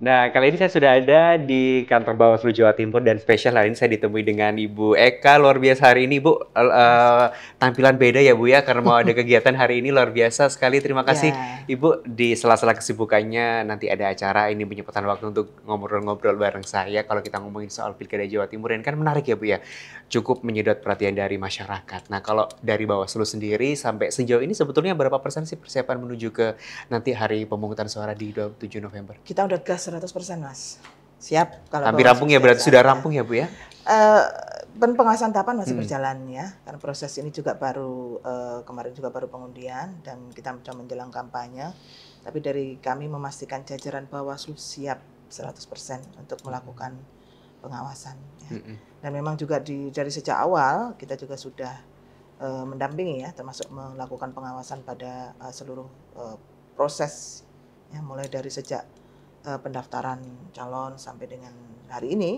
Nah, kali ini saya sudah ada di kantor Bawaslu Jawa Timur dan spesial hari ini saya ditemui dengan Ibu Eka. Luar biasa hari ini, Bu. Tampilan beda ya, Bu ya, karena mau ada kegiatan hari ini luar biasa sekali. Terima kasih, Ibu. Di sela-sela kesibukannya nanti ada acara ini menyempatkan waktu untuk ngobrol-ngobrol bareng saya kalau kita ngomongin soal Pilkada Jawa Timur. Dan kan menarik ya, Bu ya. Cukup menyedot perhatian dari masyarakat. Nah, kalau dari Bawaslu sendiri sampai sejauh ini sebetulnya berapa persen sih persiapan menuju ke nanti hari pemungutan suara di 27 November? Kita udah gas 100%, Mas. Siap. Kalau hampir rampung ya, berarti sudah rampung ya, Bu ya? Pengawasan tahapan masih berjalan ya, karena proses ini juga baru, kemarin juga baru pengundian dan kita sudah menjelang kampanye. Tapi dari kami memastikan jajaran Bawaslu siap 100% untuk melakukan pengawasan. Ya. Dan memang juga dari sejak awal kita juga sudah mendampingi ya, termasuk melakukan pengawasan pada seluruh proses ya, mulai dari sejak pendaftaran calon sampai dengan hari ini.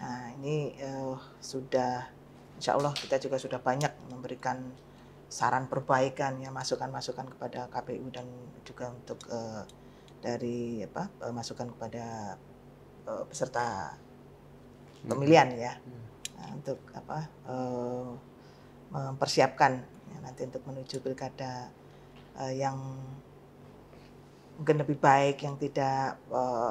Nah, ini sudah insya Allah kita juga sudah banyak memberikan saran perbaikan ya, masukan-masukan kepada KPU dan juga untuk dari apa masukan kepada peserta pemilihan ya, nah, untuk apa mempersiapkan ya, nanti untuk menuju pilkada yang mungkin lebih baik, yang tidak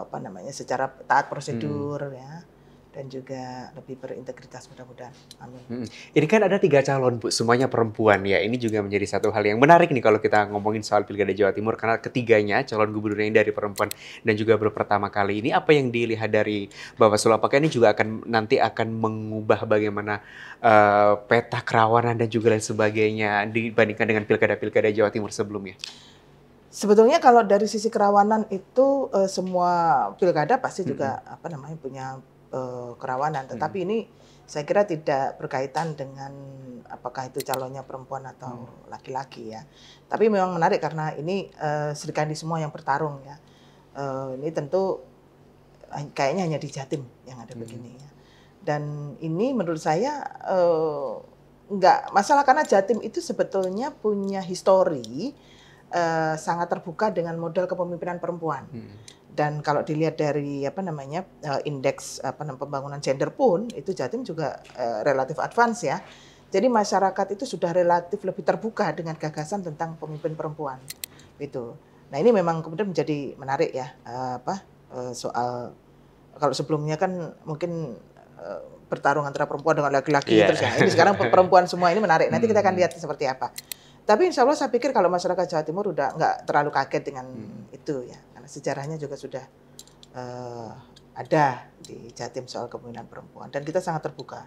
apa namanya secara taat prosedur ya, dan juga lebih berintegritas mudah-mudahan. Amin. Ini kan ada 3 calon, Bu, semuanya perempuan ya. Ini juga menjadi satu hal yang menarik nih kalau kita ngomongin soal Pilkada Jawa Timur, karena ketiganya calon gubernurnya dari perempuan dan juga baru pertama kali ini. Apa yang dilihat dari Bawaslu, apakah ini juga akan nanti akan mengubah bagaimana peta kerawanan dan juga lain sebagainya dibandingkan dengan pilkada-pilkada Jawa Timur sebelumnya? Sebetulnya kalau dari sisi kerawanan itu semua pilkada pasti juga apa namanya punya kerawanan, tetapi ini saya kira tidak berkaitan dengan apakah itu calonnya perempuan atau laki-laki ya. Tapi memang menarik karena ini Srikandi semua yang bertarung ya. Ini tentu kayaknya hanya di Jatim yang ada begini ya. Dan ini menurut saya nggak masalah karena Jatim itu sebetulnya punya histori sangat terbuka dengan model kepemimpinan perempuan. Dan kalau dilihat dari apa namanya indeks apa namanya pembangunan gender pun itu Jatim juga relatif advance ya. Jadi masyarakat itu sudah relatif lebih terbuka dengan gagasan tentang pemimpin perempuan itu. Nah, ini memang kemudian menjadi menarik ya, soal kalau sebelumnya kan mungkin bertarung antara perempuan dengan laki-laki terus ya. Ini sekarang perempuan semua, ini menarik. Nanti kita akan lihat seperti apa. Tapi insya Allah saya pikir kalau masyarakat Jawa Timur udah nggak terlalu kaget dengan itu ya, karena sejarahnya juga sudah ada di Jatim soal kepemimpinan perempuan dan kita sangat terbuka.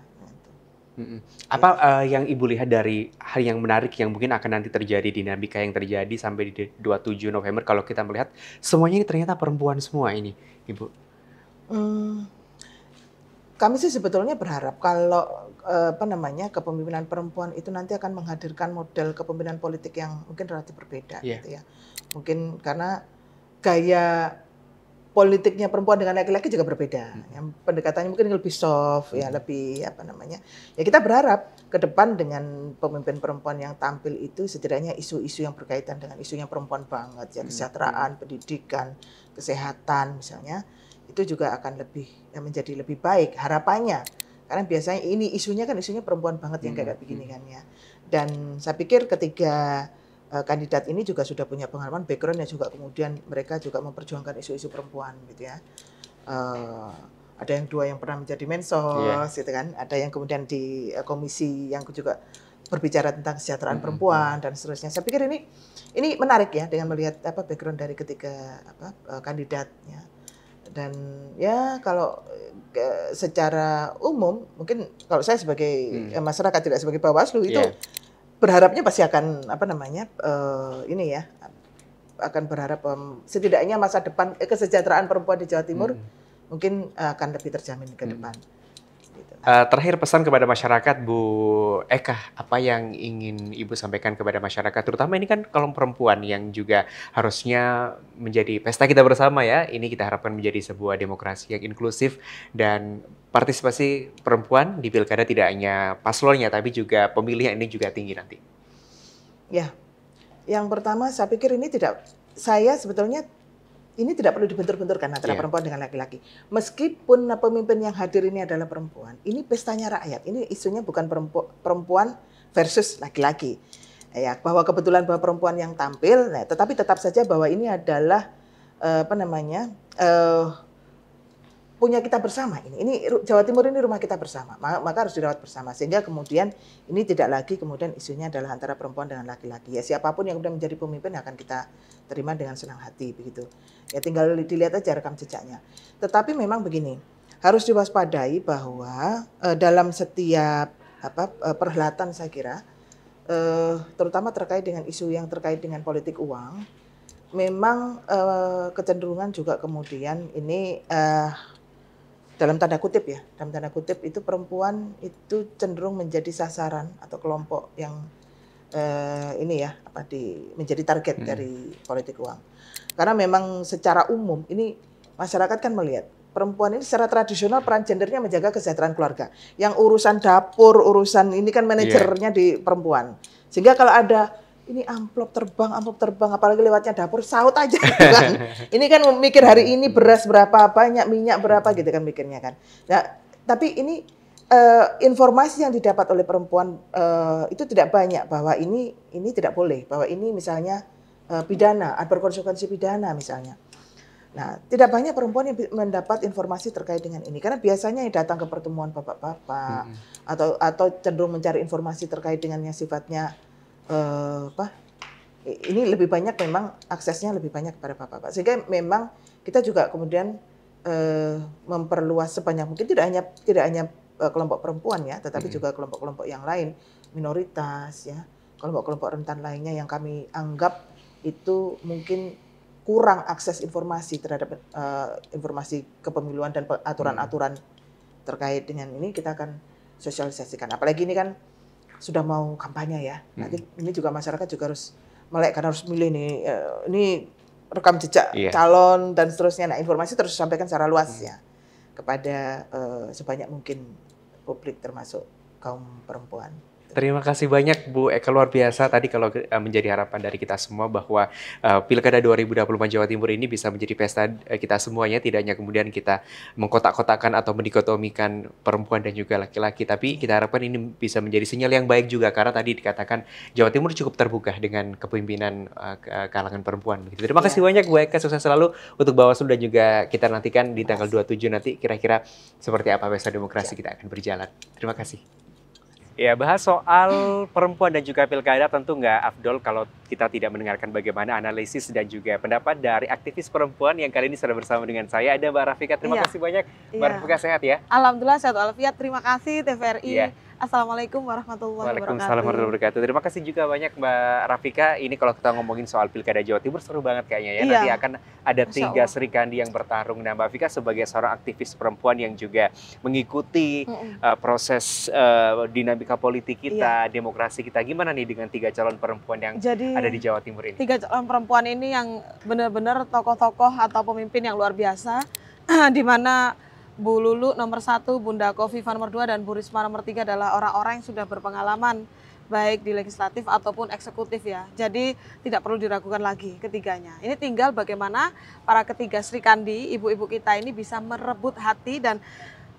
Apa yang Ibu lihat dari hal yang menarik yang mungkin akan nanti terjadi, dinamika yang terjadi sampai di 27 November kalau kita melihat semuanya ini ternyata perempuan semua ini, Ibu? Kami sih sebetulnya berharap kalau apa namanya kepemimpinan perempuan itu nanti akan menghadirkan model kepemimpinan politik yang mungkin relatif berbeda gitu ya. Mungkin karena gaya politiknya perempuan dengan laki-laki juga berbeda. Yang pendekatannya mungkin lebih soft ya, lebih apa namanya. Ya kita berharap ke depan dengan pemimpin perempuan yang tampil itu setidaknya isu-isu yang berkaitan dengan isu yang perempuan banget ya, kesejahteraan, pendidikan, kesehatan misalnya. Itu juga akan lebih menjadi lebih baik harapannya, karena biasanya ini isunya kan isunya perempuan banget yang kayak begini kan ya. Dan saya pikir ketiga kandidat ini juga sudah punya pengalaman background yang juga kemudian mereka juga memperjuangkan isu-isu perempuan gitu ya. Ada yang 2 yang pernah menjadi mensos gitu kan, ada yang kemudian di komisi yang juga berbicara tentang kesejahteraan perempuan dan seterusnya. Saya pikir ini menarik ya dengan melihat apa background dari ketiga apa kandidatnya. Dan ya kalau secara umum mungkin kalau saya sebagai masyarakat, tidak sebagai Bawaslu, itu berharapnya pasti akan apa namanya ini ya, akan berharap setidaknya masa depan kesejahteraan perempuan di Jawa Timur mungkin akan lebih terjamin ke depan. Terakhir pesan kepada masyarakat, Bu Eka, apa yang ingin Ibu sampaikan kepada masyarakat, terutama ini kan kaum perempuan yang juga harusnya menjadi pesta kita bersama ya. Ini kita harapkan menjadi sebuah demokrasi yang inklusif dan partisipasi perempuan di pilkada tidak hanya paslonnya tapi juga pemilihnya ini juga tinggi nanti. Ya, yang pertama saya pikir ini tidak, saya sebetulnya Ini tidak perlu dibentur-benturkan antara perempuan dengan laki-laki. Meskipun pemimpin yang hadir ini adalah perempuan, ini pestanya rakyat. Ini isunya bukan perempuan versus laki-laki. Ya, bahwa kebetulan bahwa perempuan yang tampil, nah, tetapi tetap saja bahwa ini adalah punya kita bersama. Ini Jawa Timur ini rumah kita bersama, maka harus dirawat bersama. Sehingga kemudian ini tidak lagi kemudian isunya adalah antara perempuan dengan laki-laki. Ya, siapapun yang kemudian menjadi pemimpin akan kita terima dengan senang hati begitu. Ya, tinggal dilihat aja rekam jejaknya. Tetapi memang begini, harus diwaspadai bahwa dalam setiap perhelatan saya kira. Terutama terkait dengan isu yang terkait dengan politik uang, memang kecenderungan juga kemudian ini dalam tanda kutip ya, dalam tanda kutip itu perempuan itu cenderung menjadi sasaran atau kelompok yang ini ya menjadi target dari politik uang. Karena memang secara umum ini masyarakat kan melihat perempuan ini secara tradisional peran gendernya menjaga kesejahteraan keluarga. Yang urusan dapur, urusan ini kan manajernya di perempuan. Sehingga kalau ada ini amplop terbang, apalagi lewatnya dapur, saut aja. Kan? Ini kan mikir hari ini beras berapa banyak, minyak berapa gitu kan mikirnya kan. Nah, tapi ini informasi yang didapat oleh perempuan itu tidak banyak bahwa ini tidak boleh, bahwa ini misalnya pidana, berkonsekuensi pidana misalnya. Nah, tidak banyak perempuan yang mendapat informasi terkait dengan ini karena biasanya yang datang ke pertemuan bapak-bapak atau cenderung mencari informasi terkait dengan yang sifatnya ini lebih banyak memang aksesnya lebih banyak kepada bapak-bapak. Sehingga memang kita juga kemudian memperluas sebanyak mungkin tidak hanya kelompok perempuan ya, tetapi juga kelompok-kelompok yang lain, minoritas ya, kelompok-kelompok rentan lainnya yang kami anggap itu mungkin kurang akses informasi terhadap informasi kepemiluan dan aturan-aturan terkait dengan ini kita akan sosialisasikan. Apalagi ini kan sudah mau kampanye ya. Nanti ini juga masyarakat juga harus melek karena harus milih nih. Ini rekam jejak calon dan seterusnya. Nah, informasi terus disampaikan secara luas ya kepada sebanyak mungkin publik termasuk kaum perempuan. Terima kasih banyak Bu Eka, luar biasa tadi kalau menjadi harapan dari kita semua bahwa Pilkada 2024 Jawa Timur ini bisa menjadi pesta kita semuanya, tidak hanya kemudian kita mengkotak-kotakan atau mendikotomikan perempuan dan juga laki-laki, tapi kita harapkan ini bisa menjadi sinyal yang baik juga karena tadi dikatakan Jawa Timur cukup terbuka dengan kepemimpinan kalangan perempuan. Terima kasih banyak Bu Eka, sukses selalu untuk Bawaslu dan juga kita nantikan di tanggal 27 nanti kira-kira seperti apa pesta demokrasi kita akan berjalan. Terima kasih. Ya, bahas soal perempuan dan juga pilkada tentu nggak afdol kalau kita tidak mendengarkan bagaimana analisis dan juga pendapat dari aktivis perempuan yang kali ini sudah bersama dengan saya. Ada Mbak Rafika, terima kasih banyak. Mbak Rafika sehat ya? Alhamdulillah sehat walafiat, terima kasih TVRI. Assalamualaikum warahmatullahi wabarakatuh. Waalaikumsalam warahmatullahi wabarakatuh. Terima kasih juga banyak Mbak Rafika. Ini kalau kita ngomongin soal Pilkada Jawa Timur seru banget kayaknya ya. Nanti akan ada 3 Srikandi yang bertarung. Nah, Mbak Rafika sebagai seorang aktivis perempuan yang juga mengikuti proses dinamika politik kita, demokrasi kita. Gimana nih dengan 3 calon perempuan yang ada di Jawa Timur ini? 3 calon perempuan ini yang benar-benar tokoh-tokoh atau pemimpin yang luar biasa di mana Bu Lulu nomor 1, Bunda Khofifah nomor 2, dan Bu Risma nomor 3 adalah orang-orang yang sudah berpengalaman baik di legislatif ataupun eksekutif ya. Jadi tidak perlu diragukan lagi ketiganya. Ini tinggal bagaimana para ketiga Srikandi, ibu-ibu kita ini bisa merebut hati dan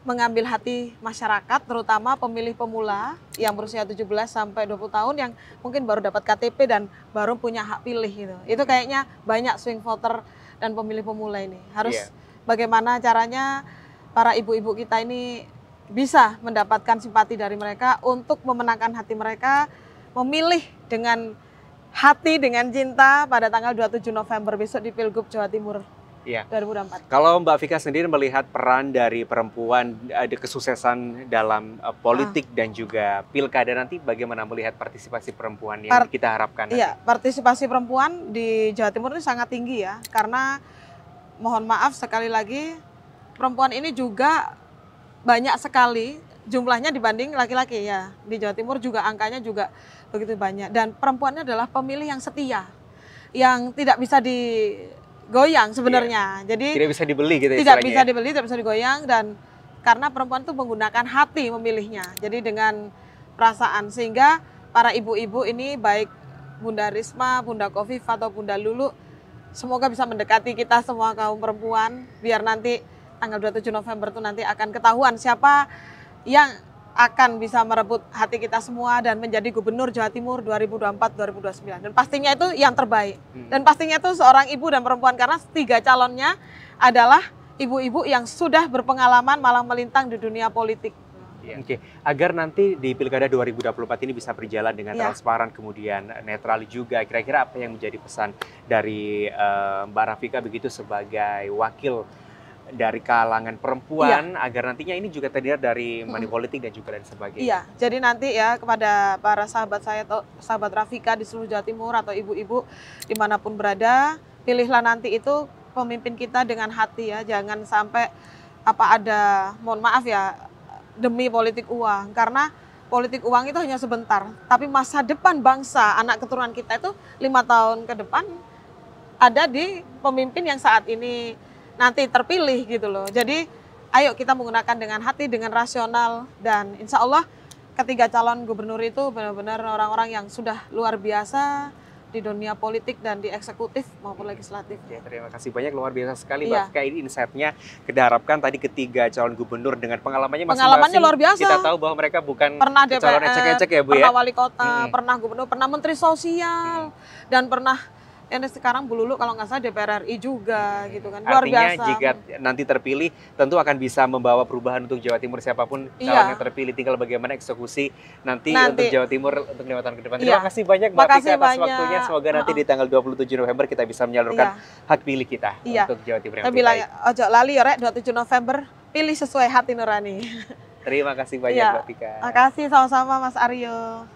mengambil hati masyarakat, terutama pemilih pemula yang berusia 17 sampai 20 tahun yang mungkin baru dapat KTP dan baru punya hak pilih gitu. Itu kayaknya banyak swing voter dan pemilih pemula ini. Harus bagaimana caranya para ibu-ibu kita ini bisa mendapatkan simpati dari mereka untuk memenangkan hati mereka, memilih dengan hati, dengan cinta pada tanggal 27 November besok di Pilgub Jawa Timur 2024. Kalau Mbak Vika sendiri melihat peran dari perempuan, ada kesuksesan dalam politik dan juga pilkada nanti, bagaimana melihat partisipasi perempuan yang kita harapkan nanti? Iya, partisipasi perempuan di Jawa Timur ini sangat tinggi ya, karena mohon maaf sekali lagi, perempuan ini juga banyak sekali jumlahnya dibanding laki-laki ya. Di Jawa Timur juga angkanya juga begitu banyak. Dan perempuannya adalah pemilih yang setia, yang tidak bisa digoyang sebenarnya. Jadi tidak bisa dibeli gitu istilahnya. Tidak bisa dibeli, tidak bisa digoyang, dan karena perempuan itu menggunakan hati memilihnya. Jadi dengan perasaan, sehingga para ibu-ibu ini baik Bunda Risma, Bunda Khofifah atau Bunda Lulu Semoga bisa mendekati kita semua kaum perempuan, biar nanti tanggal 27 November itu nanti akan ketahuan siapa yang akan bisa merebut hati kita semua dan menjadi Gubernur Jawa Timur 2024-2029. Dan pastinya itu yang terbaik. Dan pastinya itu seorang ibu dan perempuan, karena 3 calonnya adalah ibu-ibu yang sudah berpengalaman malah melintang di dunia politik. Ya. Oke, agar nanti di Pilkada 2024 ini bisa berjalan dengan transparan, kemudian netral juga. Kira-kira apa yang menjadi pesan dari Mbak Rafika begitu sebagai wakil dari kalangan perempuan, agar nantinya ini juga terlihat dari money politik dan juga dan sebagainya. Iya, jadi nanti ya kepada para sahabat saya atau sahabat Rafika di seluruh Jawa Timur atau ibu-ibu dimanapun berada, pilihlah nanti itu pemimpin kita dengan hati ya, jangan sampai apa ada, mohon maaf ya, demi politik uang, karena politik uang itu hanya sebentar, tapi masa depan bangsa, anak keturunan kita itu 5 tahun ke depan ada di pemimpin yang saat ini nanti terpilih gitu loh. Jadi ayo kita menggunakan dengan hati, dengan rasional, dan insya Allah ketiga calon gubernur itu benar-benar orang-orang yang sudah luar biasa di dunia politik dan di eksekutif maupun legislatif. Ya, terima kasih banyak, luar biasa sekali Mbak Rafika. Ini insight-nya diharapkan tadi ketiga calon gubernur dengan pengalamannya masing-masing. Luar biasa. Kita tahu bahwa mereka bukan pernah DPR, calon ecek-ecek ya Bu ya. Pernah wali kota, pernah gubernur, pernah menteri sosial, dan pernah sekarang Bu Lulu kalau nggak salah DPR RI juga gitu kan. Luar biasa. Artinya jika nanti terpilih tentu akan bisa membawa perubahan untuk Jawa Timur, siapapun calon yang terpilih, tinggal bagaimana eksekusi nanti untuk Jawa Timur untuk 5 tahun ke depan. Terima kasih banyak Mbak Rafika atas waktunya. Semoga nanti di tanggal 27 November kita bisa menyalurkan hak pilih kita untuk Jawa Timur yang lebih baik. Ojo lali ya Rek, 27 November pilih sesuai hati nurani. Terima kasih banyak Mbak Rafika. Terima kasih, sama-sama Mas Aryo.